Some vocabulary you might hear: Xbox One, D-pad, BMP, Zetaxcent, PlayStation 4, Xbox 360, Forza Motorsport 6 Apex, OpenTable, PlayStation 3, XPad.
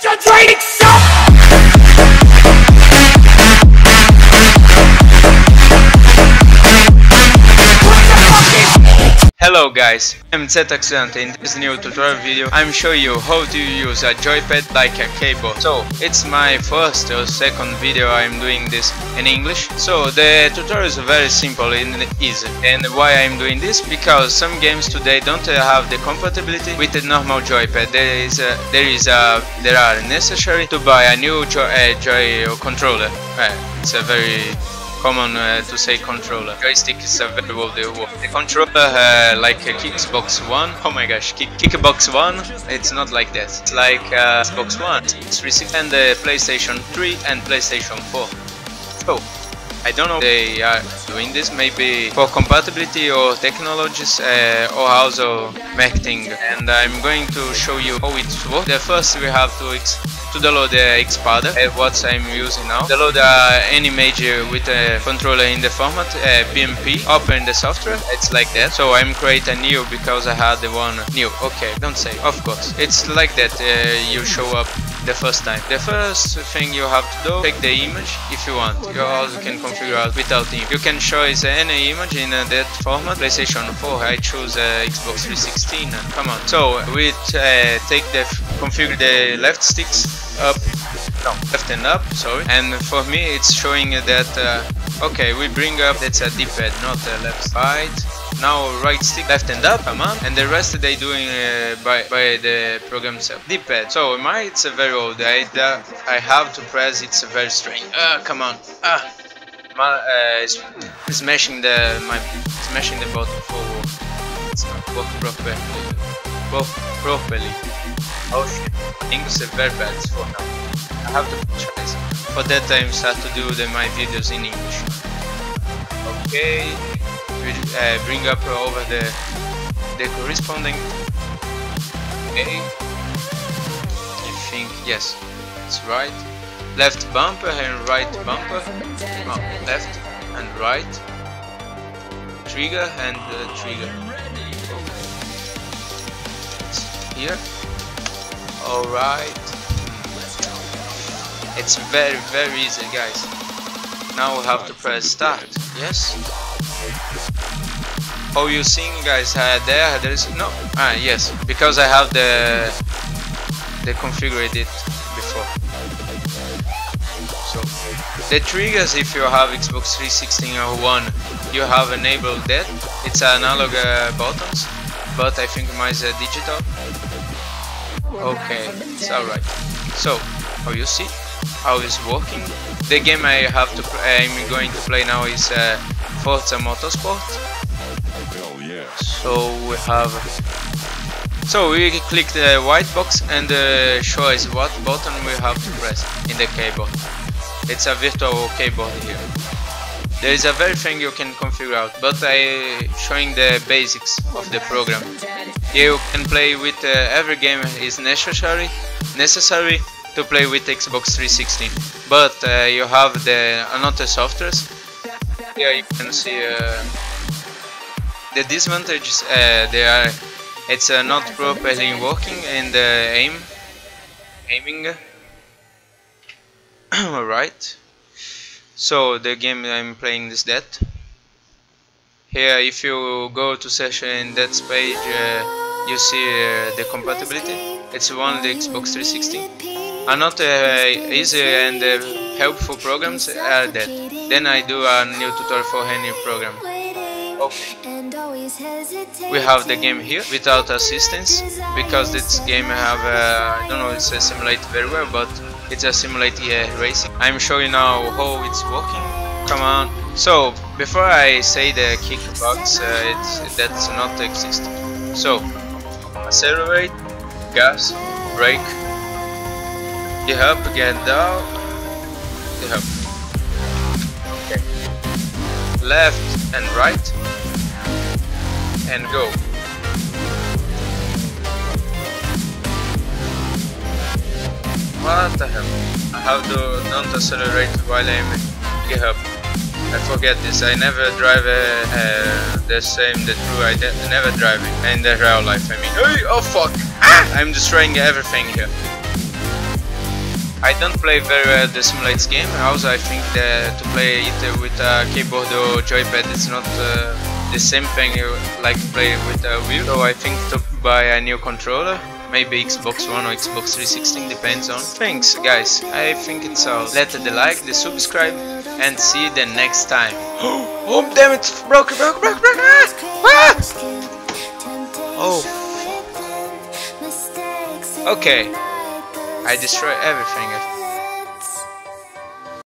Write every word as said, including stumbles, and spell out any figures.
Put your drinks up! Hello guys, I'm Zetaxcent. In this new tutorial video I'm showing you how to use a joypad like a keyboard. So it's my first or second video I'm doing this in English. So the tutorial is very simple and easy. And why I'm doing this? Because some games today don't have the compatibility with the normal joypad. There is a, there is a, there are necessary to buy a new joy, uh, joy controller. Uh, it's a very common uh, to say controller. Joystick is a very old word. The controller uh, like a Xbox One. Oh my gosh, Xbox One. It's not like that. It's like uh, Xbox One, three sixty, and the PlayStation three and PlayStation four. So I don't know if they are doing this. Maybe for compatibility or technologies uh, or also marketing. And I'm going to show you how it works. The first we have to explain. To download the XPad, uh, what I'm using now. Download uh, any image with a controller in the format uh, B M P. Open the software. It's like that. So I'm create a new because I had the one new. Okay, don't say. Of course, it's like that. Uh, you show up the first time. The first thing you have to do: take the image if you want. You also can configure it without image. You can choose any image in uh, that format. PlayStation four. I choose uh, Xbox three sixty. Come on. So we uh, take the configure the left sticks. Up, no, left and up, sorry. And for me it's showing that uh, okay, we bring up, that's a D-pad, not a left, right. Now right stick, left and up, come on. And the rest they doing uh, by, by the program itself. D-pad, so my it's a very old, I, uh, I have to press, it's very strange. Ah, uh, come on, ah, uh, smashing the, my, smashing the button forward. It's not working properly, work properly. Oh shit, English is very bad for now. I have to apologize. For that time, start to do the, my videos in English. Okay, we, uh, bring up over the the corresponding. Okay, I think yes, it's right. Left bumper and right bumper. No, left and right. Trigger and uh, trigger. Okay. Here. Alright, it's very very easy guys. Now we have to press start, yes. Oh, you seeing guys, uh, there, there is no, ah yes, because I have the, the configured it before. So, the triggers, if you have Xbox three sixty or One, you have enabled that, it's analog uh, buttons, but I think mine is uh, digital. Okay, it's alright. So, how you see, how it's working. The game I have to, I'm going to play now is uh, Forza Motorsport. Hell yeah. So we have, so we click the white box and uh, shows what button we have to press in the keyboard. It's a virtual keyboard here. There is a very thing you can configure out, but I showing the basics of the program. You can play with uh, every game is necessary necessary to play with Xbox three sixty, but uh, you have the another softwares. Here you can see uh, the disadvantages. Uh, they are it's uh, not properly working in the aim aiming. All right. So the game I'm playing is that. Here, if you go to session in that page, uh, you see uh, the compatibility. It's only Xbox three sixty. Are not uh, easy and uh, helpful programs are that. Then I do a new tutorial for any program. Okay. We have the game here without assistance because this game have uh, I don't know, it's a simulate very well, but. It's a simulated uh, racing. I'm showing now how it's working. Come on. So before I say the kickbox, uh, it's, that's not exist. So accelerate, gas, brake, get up, get down, get up. Okay. Left and right, and go. What the hell? I have to don't accelerate while I'm get up. I forget this. I never drive uh, uh, the same. The true. I never drive it in the real life. I mean, oh fuck! Ah! I'm destroying everything here. I don't play very well the simulates game. Also, I think that to play it with a keyboard or joypad it's not uh, the same thing like to play with a wheel. So I think to buy a new controller, maybe Xbox One or Xbox three sixty, depends on. Thanks guys, I think it's all. Let the like, the subscribe, and see you the next time. Oh damn it! Broke, broke, broke, broke! Ah! Oh. Okay. I destroy everything.